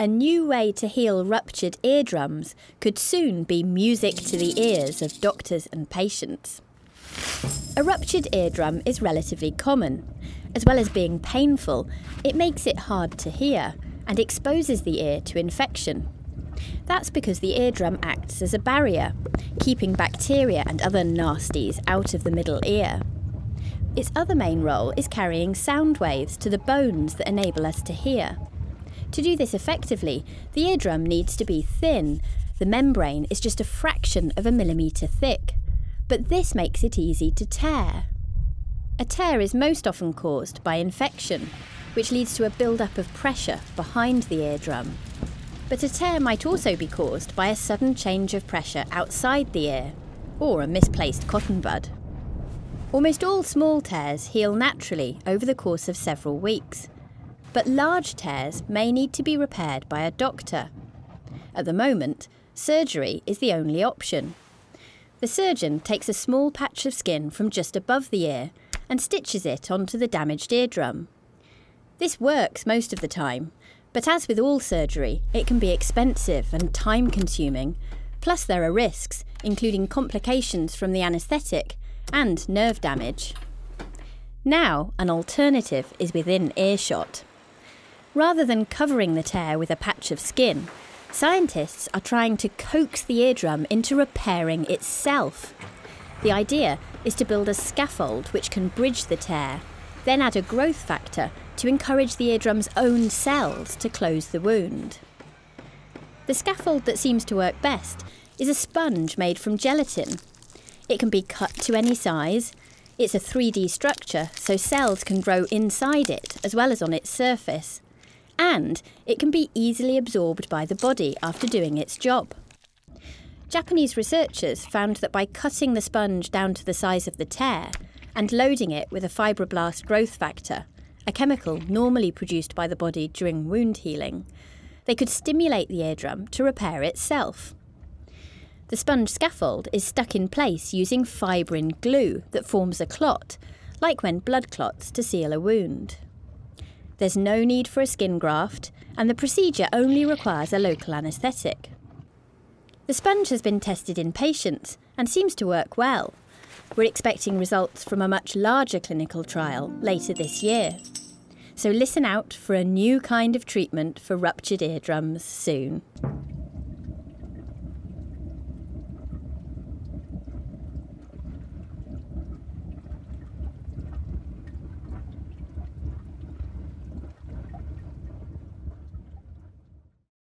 A new way to heal ruptured eardrums could soon be music to the ears of doctors and patients. A ruptured eardrum is relatively common. As well as being painful, it makes it hard to hear and exposes the ear to infection. That's because the eardrum acts as a barrier, keeping bacteria and other nasties out of the middle ear. Its other main role is carrying sound waves to the bones that enable us to hear. To do this effectively, the eardrum needs to be thin. The membrane is just a fraction of a millimetre thick. But this makes it easy to tear. A tear is most often caused by infection, which leads to a build-up of pressure behind the eardrum. But a tear might also be caused by a sudden change of pressure outside the ear, or a misplaced cotton bud. Almost all small tears heal naturally over the course of several weeks, but large tears may need to be repaired by a doctor. At the moment, surgery is the only option. The surgeon takes a small patch of skin from just above the ear and stitches it onto the damaged eardrum. This works most of the time, but as with all surgery, it can be expensive and time-consuming, plus there are risks, including complications from the anaesthetic and nerve damage. Now, an alternative is within earshot. Rather than covering the tear with a patch of skin, scientists are trying to coax the eardrum into repairing itself. The idea is to build a scaffold which can bridge the tear, then add a growth factor to encourage the eardrum's own cells to close the wound. The scaffold that seems to work best is a sponge made from gelatin. It can be cut to any size. It's a 3D structure, so cells can grow inside it as well as on its surface. And it can be easily absorbed by the body after doing its job. Japanese researchers found that by cutting the sponge down to the size of the tear and loading it with a fibroblast growth factor, a chemical normally produced by the body during wound healing, they could stimulate the eardrum to repair itself. The sponge scaffold is stuck in place using fibrin glue that forms a clot, like when blood clots to seal a wound. There's no need for a skin graft, and the procedure only requires a local anaesthetic. The sponge has been tested in patients and seems to work well. We're expecting results from a much larger clinical trial later this year. So listen out for a new kind of treatment for ruptured eardrums soon.